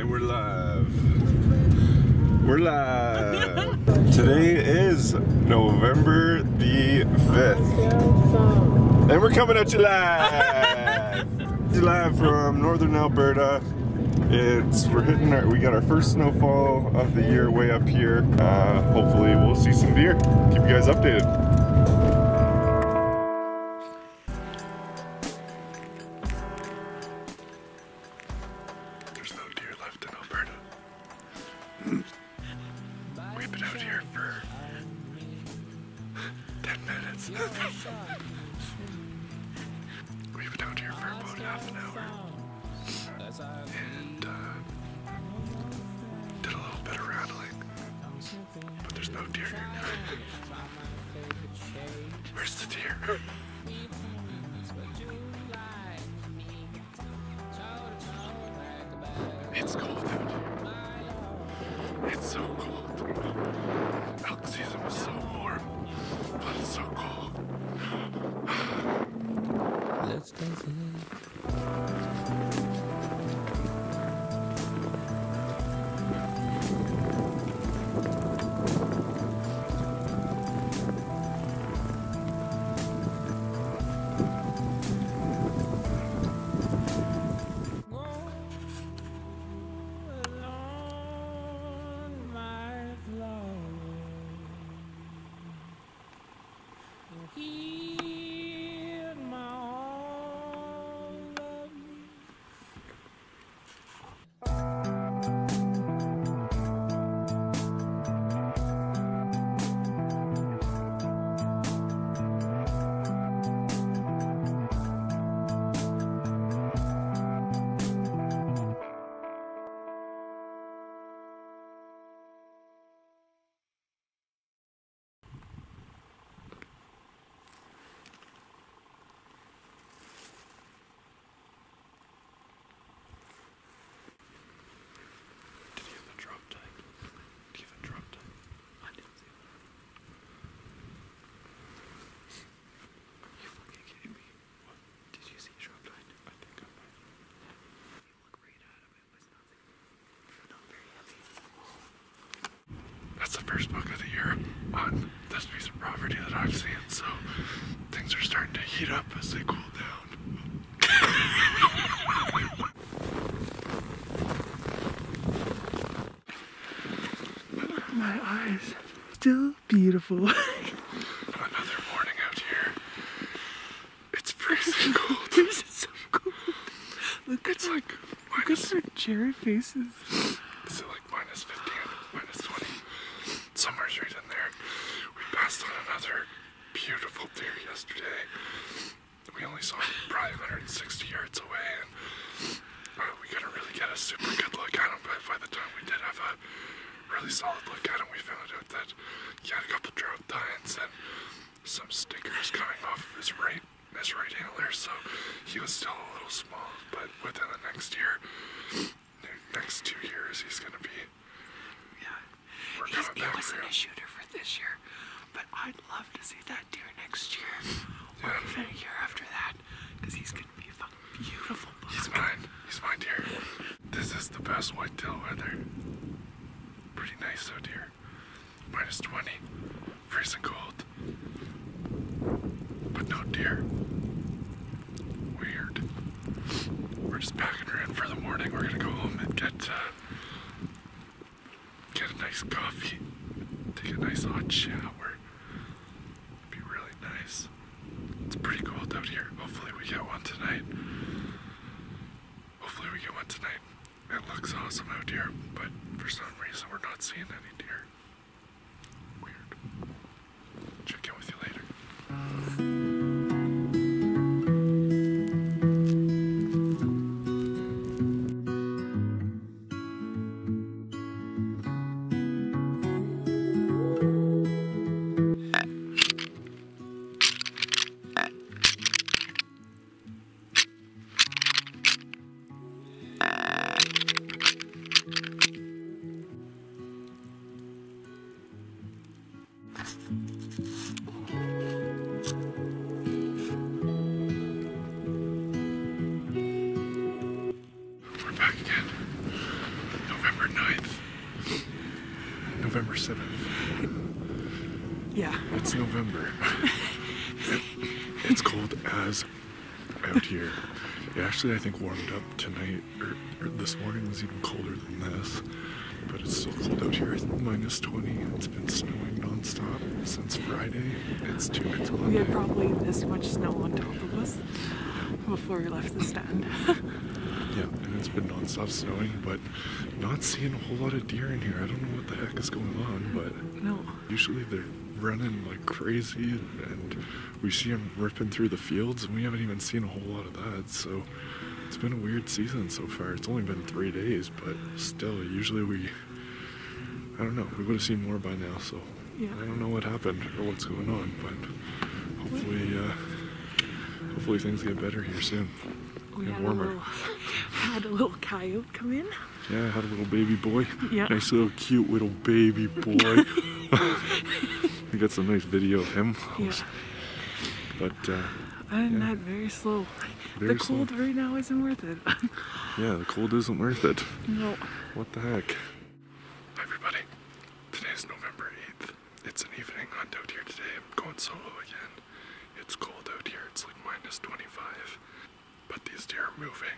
And we're live. We're live. Today is November the 5th. And we're coming at you live. Live from northern Alberta. We got our first snowfall of the year way up here. Hopefully we'll see some deer. Keep you guys updated. We've been out here for 10 minutes. We've been out here for about half an hour and did a little bit of rattling, but there's no deer here. Where's the deer? It's cold out here. It's so cold. Elk season was so warm, but it's so cold. Let's dance in. Hear my all of me. That's the first book of the year on this piece of property that I've seen, so things are starting to heat up as they cool down. Look at my eyes. Still beautiful. Another morning out here. It's freezing cold. This is so cold. Look at our cherry faces. Is it like minus 15? Minus 20? Somewhere's right in there. We passed on another beautiful deer yesterday. We only saw him probably 160 yards away, and we couldn't really get a super good look at him, but by the time we did have a really solid look at him, we found out that he had a couple drought tines and some stickers coming off of his right antler, so he was still a little small, but within the next 2 years, he's going to be... He wasn't a shooter for this year, but I'd love to see that deer next year, or even a year after that, because he's going to be a fucking beautiful buck. He's mine deer. This is the best whitetail weather. Pretty nice out here. Minus 20, freezing cold, but no deer. Weird. We're just packing her in for the morning. We're going to go home and get a nice coffee, take a nice hot shower. It'd be really nice. It's pretty cold out here. Hopefully we get one tonight. It looks awesome out here, but for some reason we're not seeing any deer. Weird. Check in with you later. 7th. Yeah. It's November. It's cold as out here. It actually, I think, warmed up tonight, or this morning was even colder than this. But it's still cold out here. It's minus 20. It's been snowing nonstop since Friday. It's 2 minutes long. We had probably this much snow on top of us before we left the stand. Yeah, and it's been nonstop snowing, but not seeing a whole lot of deer in here. I don't know what the heck is going on, but no. Usually they're running like crazy, and we see them ripping through the fields, and we haven't even seen a whole lot of that, so it's been a weird season so far. It's only been 3 days, but still, usually I don't know, we would have seen more by now, so yeah. I don't know what happened or what's going on, but hopefully things get better here soon. We and warmer. Had a little coyote come in. Yeah, I had a little baby boy. Yeah. Nice little cute little baby boy. We got some nice video of him. Yeah. But and that very slow. Very the cold slow. Right now isn't worth it. Yeah, the cold isn't worth it. No. What the heck? Hi everybody. Today is November 8th. It's an evening hunt out here today. I'm going solo again. It's cold out here. It's like minus 25. But these deer are moving.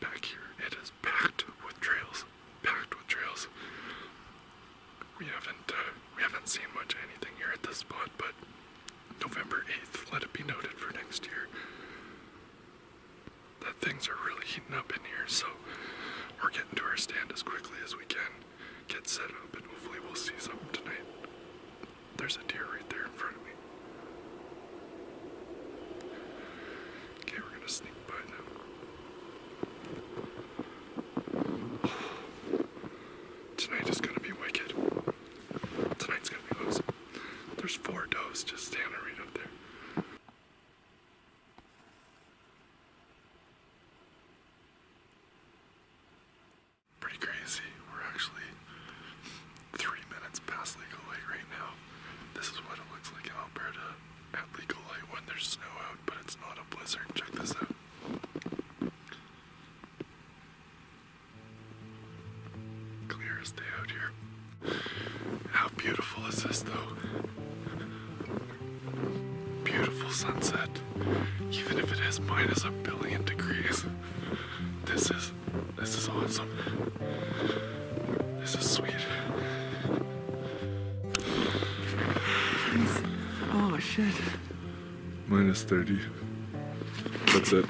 Back here, it is packed with trails. Packed with trails. We haven't seen much of anything here at this spot, but November 8th, let it be noted for next year that things are really heating up in here. So we're getting to our stand as quickly as we can, get set up, and hopefully we'll see something tonight. There's a deer right there in front of me. Okay, we're gonna sneak by now. Tonight is gonna be wicked. Tonight's gonna be awesome. There's 4 does just standing right up there. Pretty crazy. We're actually 3 minutes past legal light right now. This is what it looks like in Alberta at legal light when there's snow out, but it's not a blizzard. Check this out. Stay out here. How beautiful is this though? Beautiful sunset. Even if it is minus a billion degrees. This is awesome. This is sweet. Oh shit. Minus 30. That's it.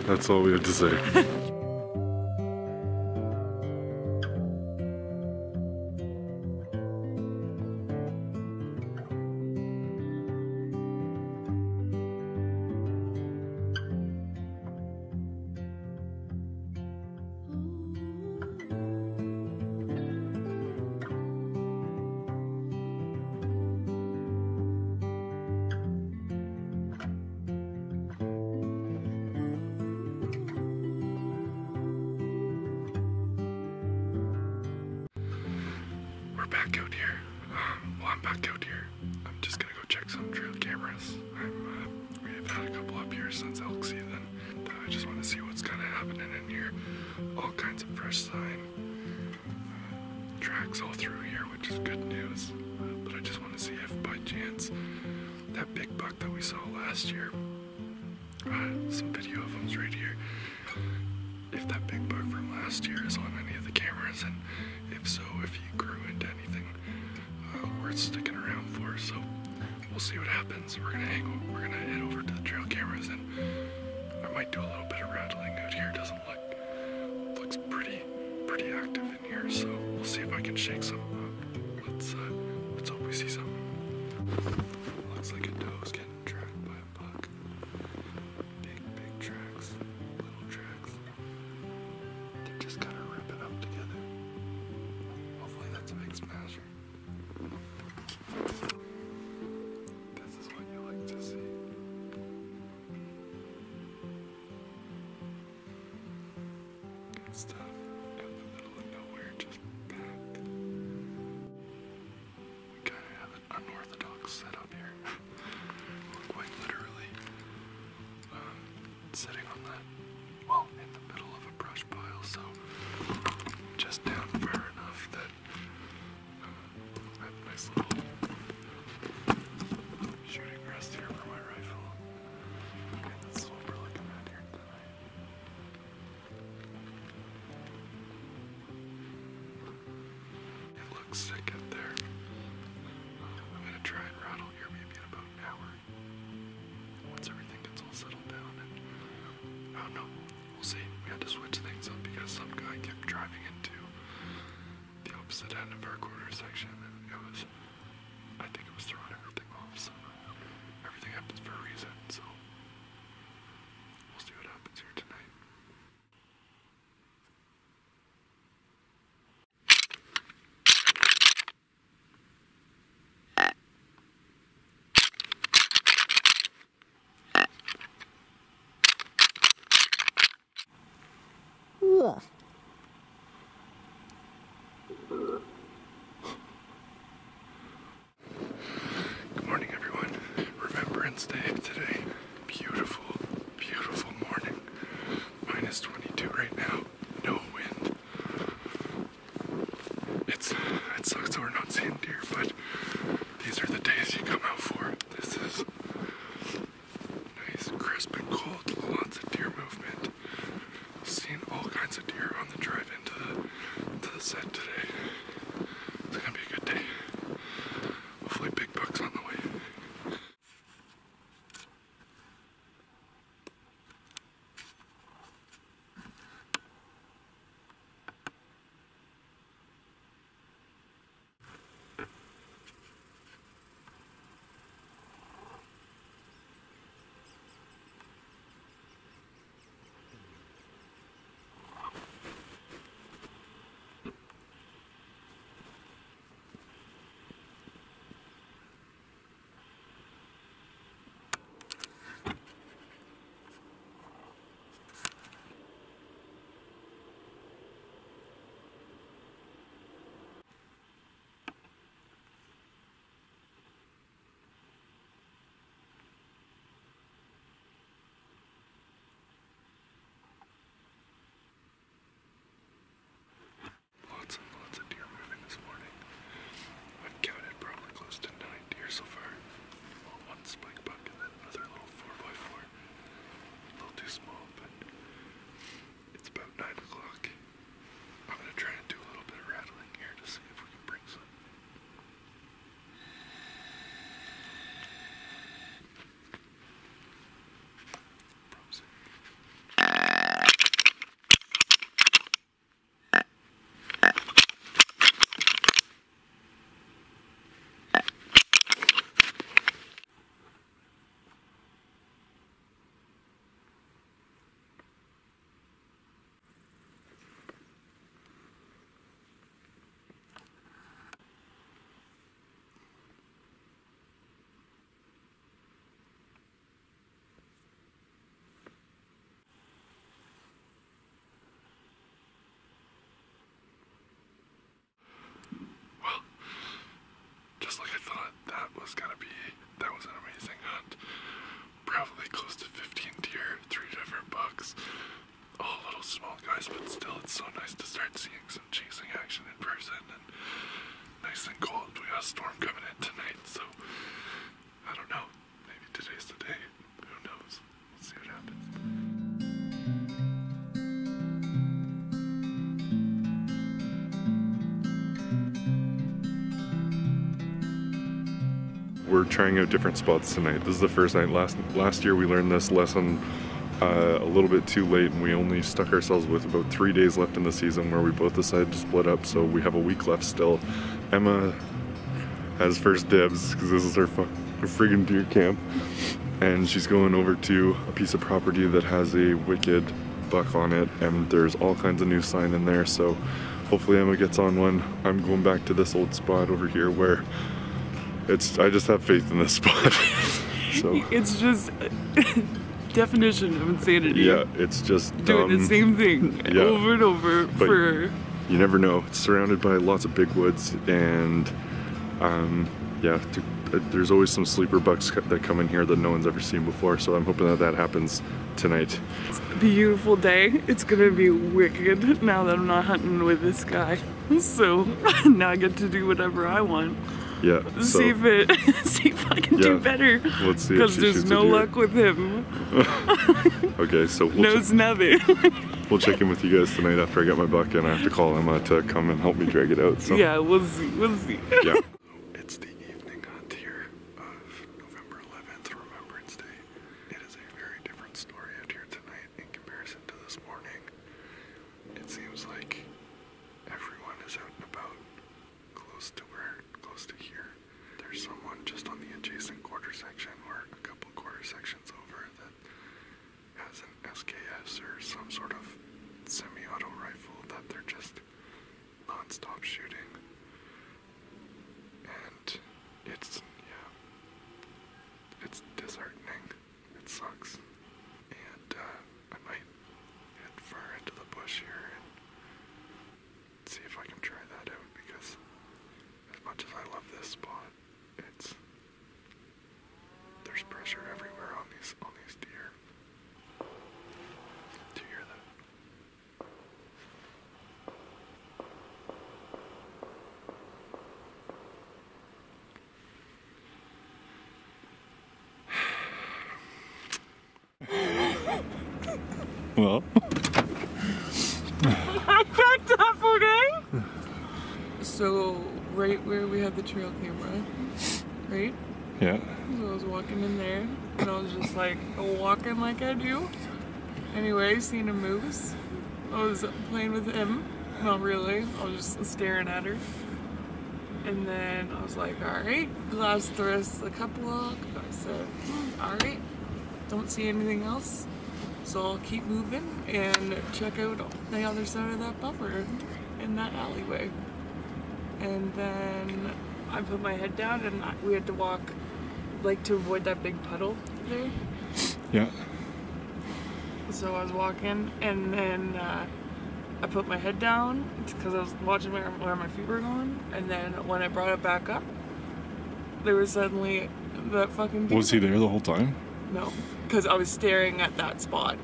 That's all we have to say. Back out here. Well, I'm back out here. I'm just gonna go check some trail cameras. We've had a couple up here since elk season. I just want to see what's kind of happening in here. All kinds of fresh sign tracks all through here, which is good news. But I just want to see if by chance that big buck that we saw last year, some video of him's right here. If that big buck from last year is on any of the cameras, and if so, if he grew into anything worth sticking around for. So we'll see what happens. We're gonna head over to the trail cameras, and I might do a little bit of rattling out here. It doesn't looks pretty active in here. So we'll see if I can shake something up. Let's hope we see something. Looks like a doe's getting tracked by a buck. Big tracks. Stuff out in the middle of nowhere, just packed. We kind of have an unorthodox setup here. We're quite literally sitting on that, well, in the middle of a brush pile, so just down far enough that once I get there. I'm gonna try and rattle here maybe in about an hour. Once everything gets all settled down and, I don't know, we'll see. We had to switch things up because some guy kept driving into the opposite end of our quarter section and it was, I think it was throwing everything off, so everything happens for a reason, so we'll see what happens here tonight. Ugh. Good morning, everyone. Remembrance Day today. Beautiful, beautiful morning. Minus 22 right now. No wind. It sucks that we're not seeing deer, but these are the days you come out for. This is nice, crisp, and cold. Lots of deer movement. Seen all kinds of deer on the drive into the set today. It's gonna be a good day. Hopefully big bucks on the way. That was an amazing hunt. Probably close to 15 deer, 3 different bucks, all little small guys, but still it's so nice to start seeing some chasing action in person, and nice and cold. We got a storm coming in tonight, so I don't know, maybe today's the day, who knows, we'll see what happens. We're trying out different spots tonight. This is the first night. Last year we learned this lesson a little bit too late, and we only stuck ourselves with about 3 days left in the season where we both decided to split up, so we have a week left still. Emma has first dibs because this is her friggin' deer camp, and she's going over to a piece of property that has a wicked buck on it, and there's all kinds of new sign in there, so hopefully Emma gets on one. I'm going back to this old spot over here where I just have faith in this spot. So it's just definition of insanity. Yeah, it's just doing the same thing over and over for. You never know. It's surrounded by lots of big woods, and yeah, there's always some sleeper bucks that come in here that no one's ever seen before. So I'm hoping that that happens tonight. It's a beautiful day. It's gonna be wicked now that I'm not hunting with this guy. So now I get to do whatever I want. Yeah, so see if I can do better. Let's see, because there's no luck with him. Okay, so we'll knows nothing. We'll check in with you guys tonight after I get my bucket, and I have to call Emma to come and help me drag it out. So. Yeah, we'll see. We'll see. Yeah. It's the evening hunt here of November 11th, Remembrance Day. It is a very different story out here tonight in comparison to this morning. It seems like everyone is out and about, close to here. There's someone just on the adjacent quarter section, or a couple quarter sections over, that has an SKS or some sort of semi-auto rifle that they're just non-stop shooting. And it's, yeah, it's disheartening. It sucks. And I might head far into the bush here and see if I can try that out, because as much as I love this spot, it's, there's pressure everywhere on these deer. Do you hear that? Well, I fucked up, okay? So, right where we had the trail camera, right? Yeah. So I was walking in there, and I was just like, walking like I do. Anyway, seen a moose. I was playing with him. Not really. I was just staring at her. And then I was like, alright, glassed the rest of the cup walk. I said, alright, don't see anything else. So I'll keep moving and check out the other side of that buffer in that alleyway. And then I put my head down, and we had to walk, like, to avoid that big puddle there. Yeah. So I was walking, and then I put my head down because I was watching where my feet were going. And then when I brought it back up, there was suddenly that fucking deer. Was he there the whole time? No. Because I was staring at that spot.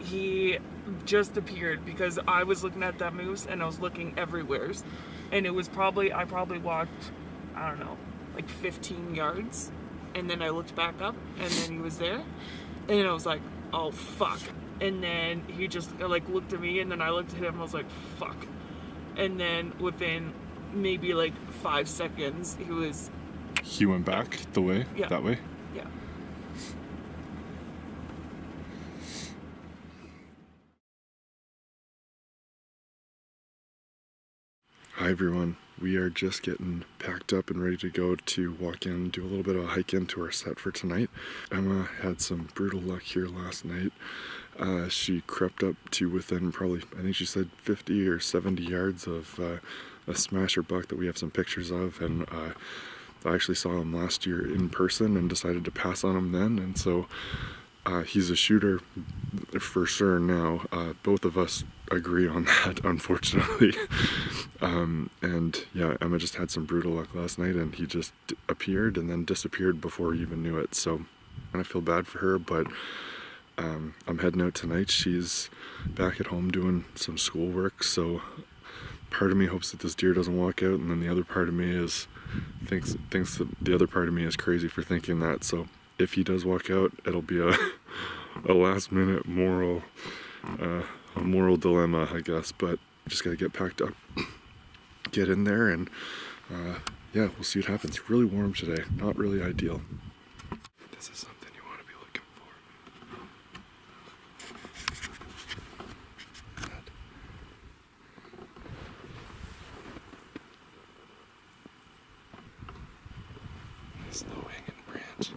He just appeared because I was looking at that moose, and I was looking everywhere, and it was probably, I probably walked, I don't know, like 15 yards, and then I looked back up, and then he was there, and I was like, oh fuck. And then he just like looked at me, and then I looked at him, and I was like, fuck. And then within maybe like 5 seconds, he was, he went back the way, yeah, that way. Yeah. Hi everyone, we are just getting packed up and ready to go to walk in, do a little bit of a hike into our set for tonight. Emma had some brutal luck here last night. She crept up to within probably, I think she said 50 or 70 yards of a smasher buck that we have some pictures of, and I actually saw him last year in person and decided to pass on him then, and so he's a shooter for sure now. Both of us agree on that, unfortunately. And yeah, Emma just had some brutal luck last night, and he just appeared and then disappeared before he even knew it. So I feel bad for her, but I'm heading out tonight. She's back at home doing some schoolwork, so part of me hopes that this deer doesn't walk out, and then the other part of me is thinks that the other part of me is crazy for thinking that. So if he does walk out, it'll be a last-minute moral, a moral dilemma, I guess. But just gotta get packed up, get in there, and yeah, we'll see what happens. It's really warm today, not really ideal. This is something you want to be looking for. There's no hanging branch.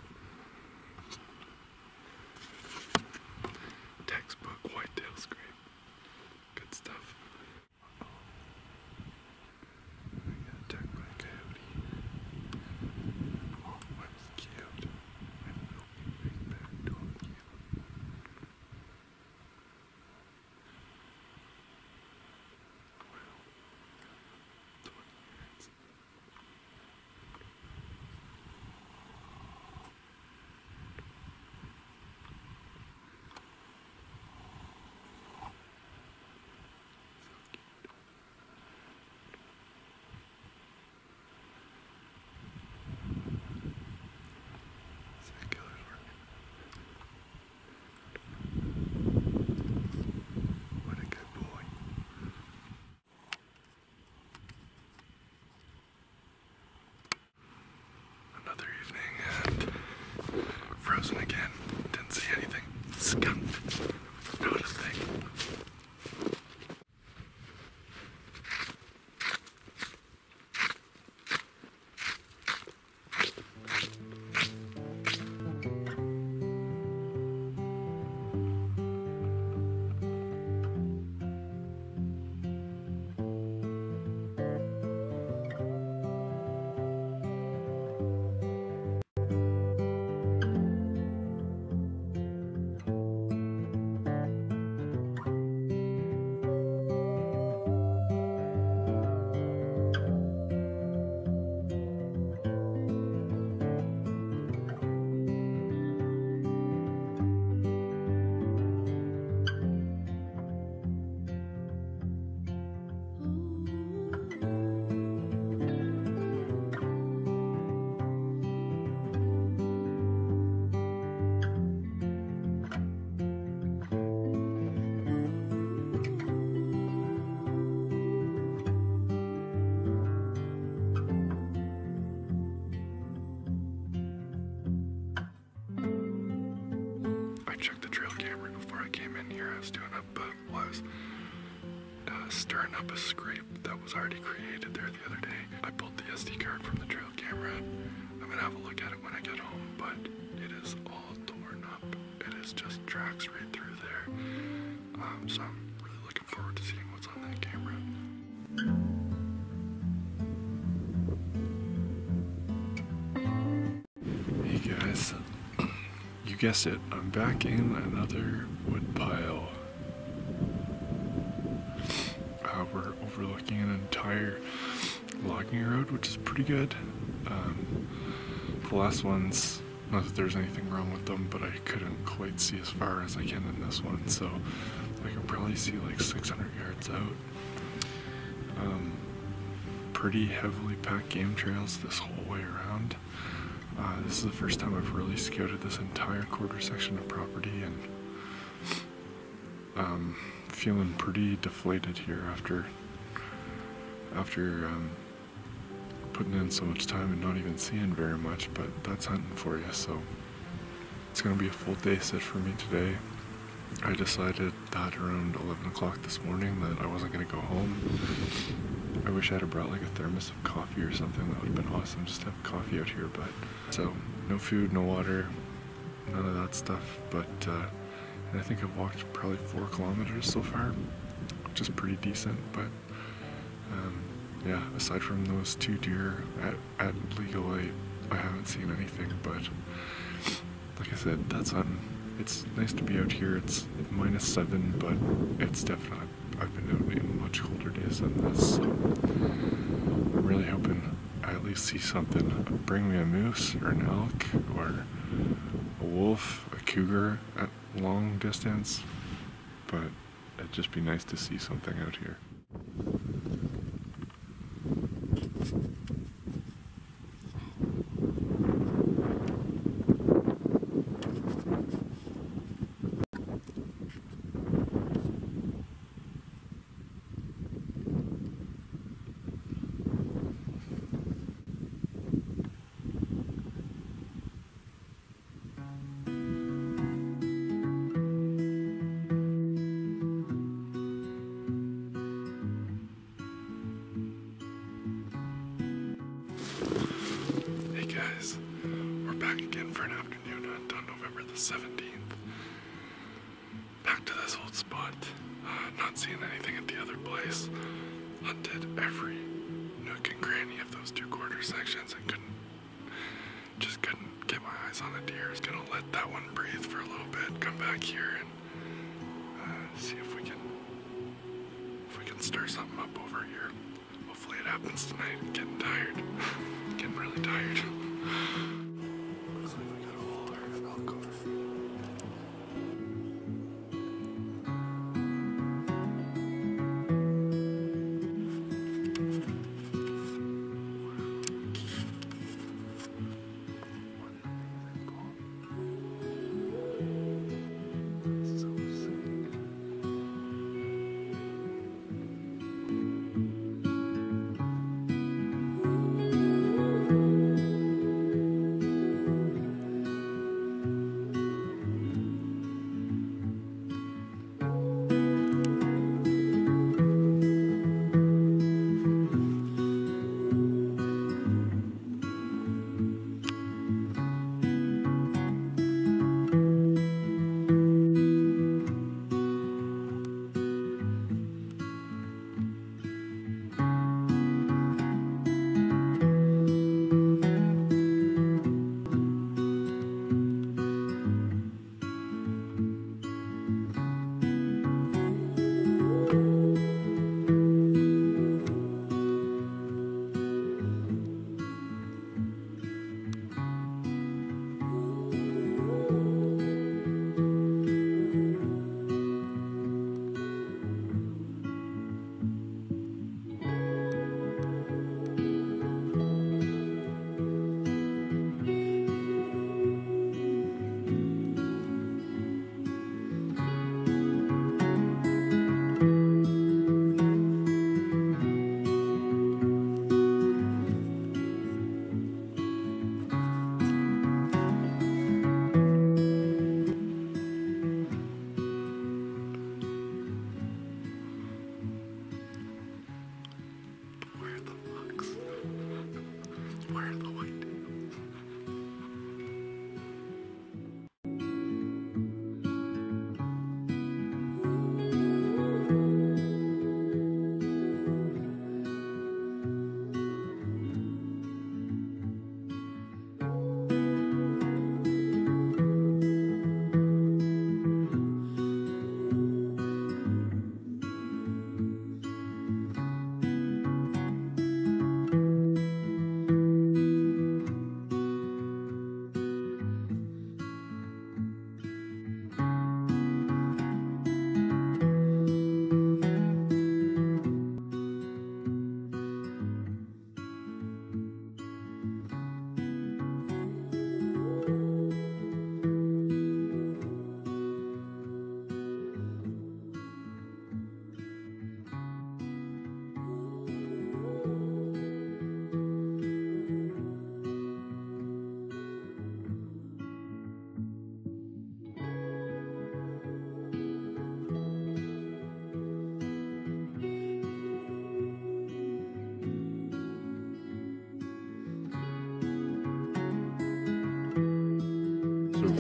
was doing up was stirring up a scrape that was already created there the other day. I pulled the SD card from the trail camera. I'm gonna have a look at it when I get home, but it is all torn up. It is just tracks right through there. So I'm really looking forward to seeing what's on that camera. You guessed it, I'm back in another wood pile. We're overlooking an entire logging road, which is pretty good. The last ones, not that there's anything wrong with them, but I couldn't quite see as far as I can in this one, so I can probably see like 600 yards out. Pretty heavily packed game trails this whole way around. This is the first time I've really scouted this entire quarter section of property, and feeling pretty deflated here after putting in so much time and not even seeing very much, but that's hunting for you, so it's going to be a full day sit for me today. I decided that around 11 o'clock this morning that I wasn't going to go home. I wish I had brought like a thermos of coffee or something. That would have been awesome just to have coffee out here, but so no food, no water, none of that stuff, but and I think I've walked probably 4 kilometers so far, which is pretty decent, but yeah, aside from those 2 deer at legal light, I haven't seen anything, but like I said, that's hunting. It's nice to be out here. It's -7, but it's definitely, I've been out in much colder days than this, so I'm really hoping I at least see something. Bring me a moose or an elk or a wolf, a cougar at long distance, but it'd just be nice to see something out here. We're back again for an afternoon hunt on November the 17th. Back to this old spot, not seeing anything at the other place. Hunted every nook and cranny of those 2 quarter sections and couldn't get my eyes on a deer. I was gonna let that one breathe for a little bit, come back here and see if we can stir something up over here. Hopefully it happens tonight. I'm getting tired, getting really tired. Looks like we got a whole herd of elk over here.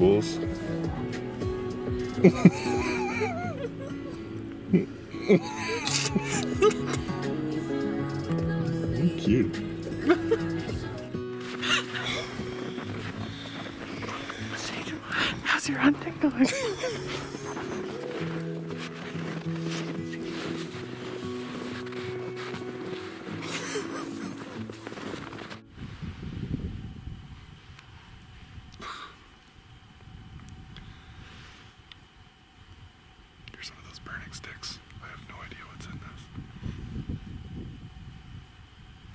bulls. I'm cute. How's your hunting going? Some of those burning sticks. I have no idea what's in this.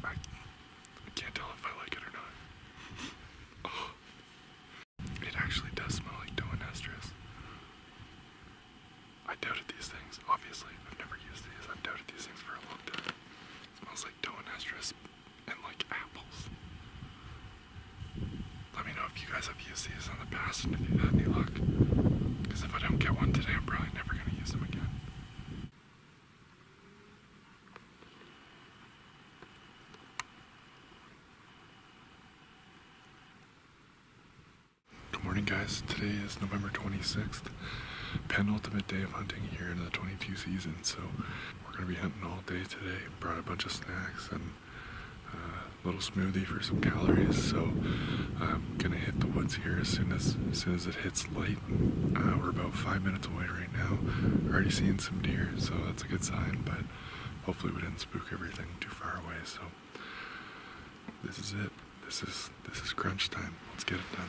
I can't tell if I like it or not. Oh. It actually does smell like dough and estrus. I doubted these things, obviously. I've never used these. I've doubted these things for a long time. It smells like dough and estrus and like apples. Let me know if you guys have used these in the past and if you've had any luck. Because if I don't get one today, I'm probably never going to use them again. Good morning, guys. Today is November 26th, penultimate day of hunting here in the 22 season. So we're going to be hunting all day today. Brought a bunch of snacks and a little smoothie for some calories, so I'm gonna hit the woods here as soon as it hits light. We're about 5 minutes away right now. Already seeing some deer, so that's a good sign, but hopefully we didn't spook everything too far away. So this is it. This is crunch time. Let's get it done.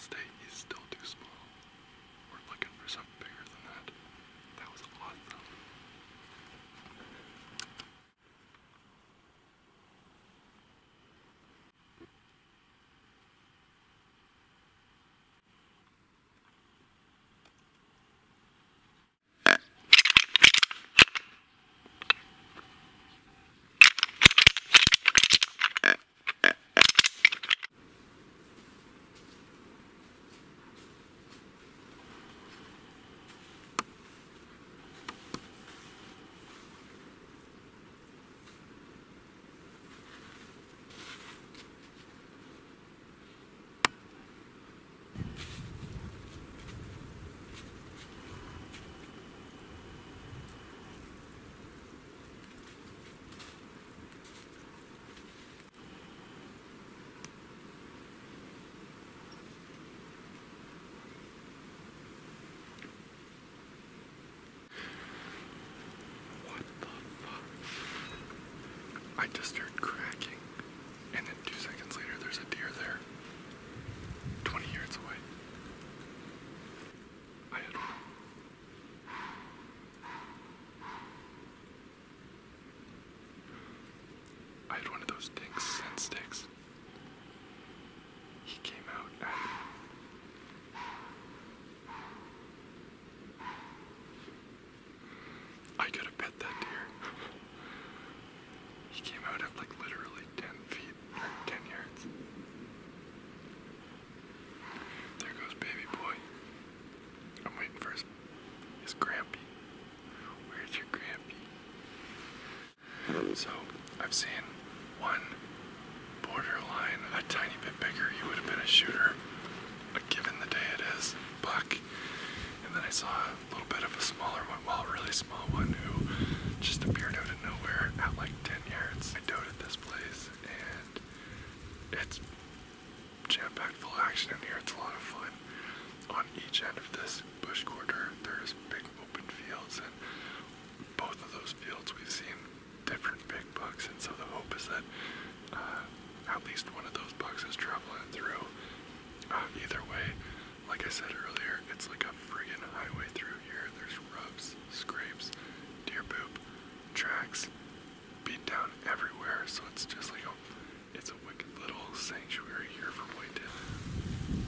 State is still too small. We're looking for something bigger than that. That was a lot though. I just heard cracking, and then 2 seconds later there's a deer there, 20 yards away. I had one. Of those sticks, scent sticks. He came out at me. I gotta pet that deer. He came out at like literally 10 feet, or 10 yards. So I've seen one borderline a tiny bit bigger. He would have been a shooter, given the day it is, buck. And then I saw a little bit of a smaller one, well, a really small one who just appeared out of nowhere at like 10 yards. I doted this place and it's jam-packed full of action in here. It's a lot of fun. On each end of this bush quarter, there's big open fields, and both of those fields we've seen different big bucks, and so the hope is that at least one of those bucks is traveling through. Either way, like I said earlier, it's like a friggin' highway through here. There's rubs, scrapes, deer poop, tracks, beat down everywhere, so it's just like it's a wicked little sanctuary here for whitetail.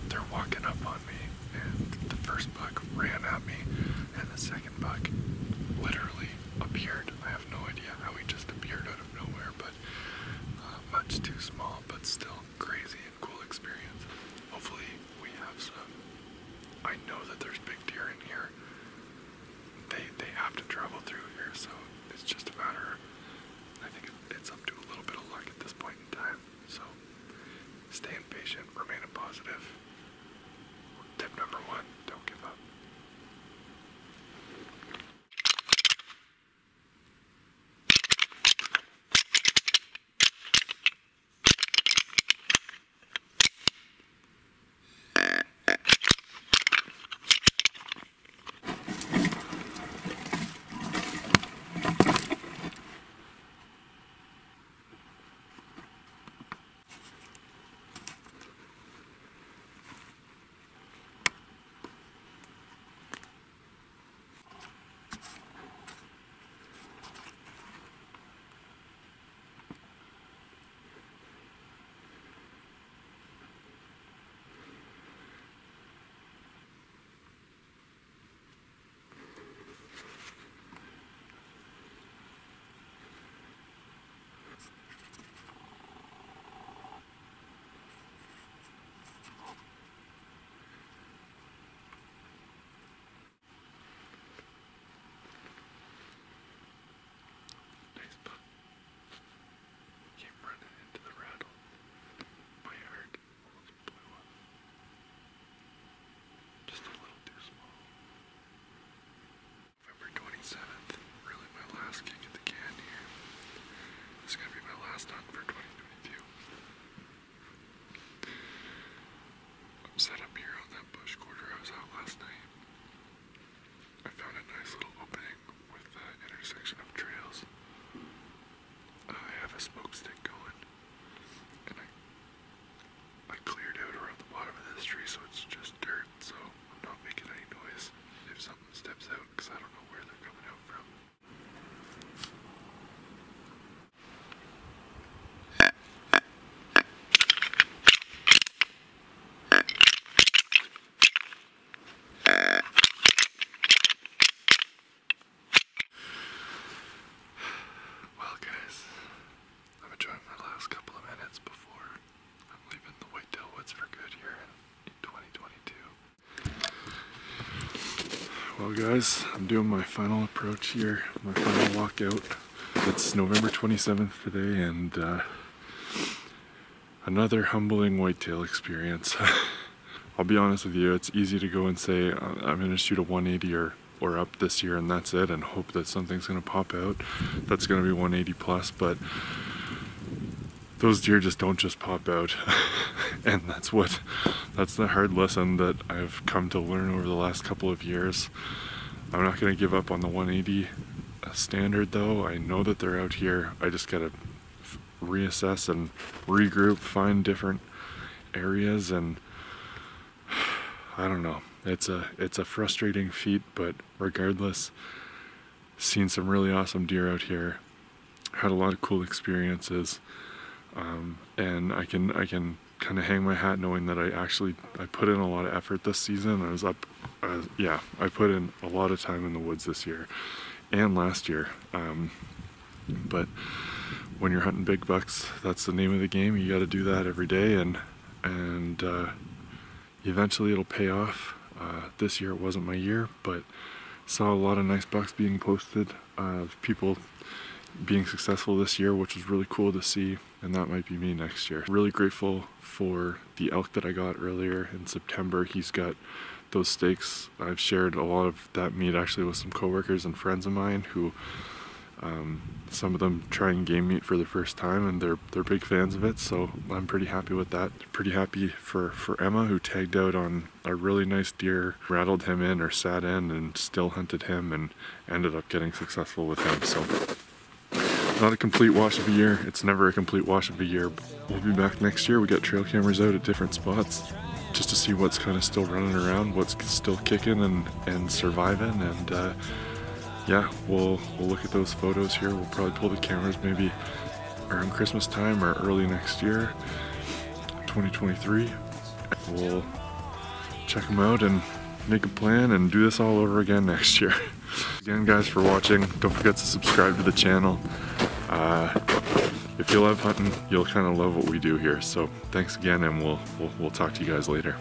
They're walking up on me, and the first buck ran at me, and the second buck literally appeared. I have no idea how he just appeared out of nowhere, but much too small, but still crazy and cool experience. Hopefully we have some. I know that there's big deer in here. They have to travel through here, so it's just a matter of, I think it's up to a little bit of luck at this point in time. So staying patient, remaining positive. Tip number one, don't give up. Well guys, I'm doing my final approach here, my final walkout. It's November 27th today, and another humbling whitetail experience. I'll be honest with you, it's easy to go and say I'm going to shoot a 180 or up this year and that's it, and hope that something's going to pop out that's going to be 180 plus, but those deer don't just pop out. And that's the hard lesson that I've come to learn over the last couple of years. I'm not going to give up on the 180 standard though. I know that they're out here. I just got to reassess and regroup, find different areas, and I don't know. It's a frustrating feat, but regardless, seen some really awesome deer out here. Had a lot of cool experiences. And I can kind of hang my hat knowing that I put in a lot of effort this season. I put in a lot of time in the woods this year and last year, but when you're hunting big bucks, that's the name of the game. You got to do that every day, and eventually it'll pay off. This year it wasn't my year, but saw a lot of nice bucks being posted of people being successful this year, which was really cool to see, and that might be me next year. Really grateful for the elk that I got earlier in September. He's got those steaks. I've shared a lot of that meat actually with some coworkers and friends of mine who some of them trying game meat for the first time, and they're big fans of it, so I'm pretty happy with that. Pretty happy for Emma, who tagged out on a really nice deer, rattled him in or sat in and still hunted him and ended up getting successful with him. So not a complete wash of a year. It's never a complete wash of a year, but we'll be back next year. We got trail cameras out at different spots just to see what's kind of still running around, what's still kicking and surviving, and yeah, we'll look at those photos here. We'll probably pull the cameras maybe around Christmas time or early next year, 2023. We'll check them out and make a plan and do this all over again next year. Again, guys, for watching. Don't forget to subscribe to the channel. If you love hunting, you'll kind of love what we do here. So thanks again, and we'll talk to you guys later.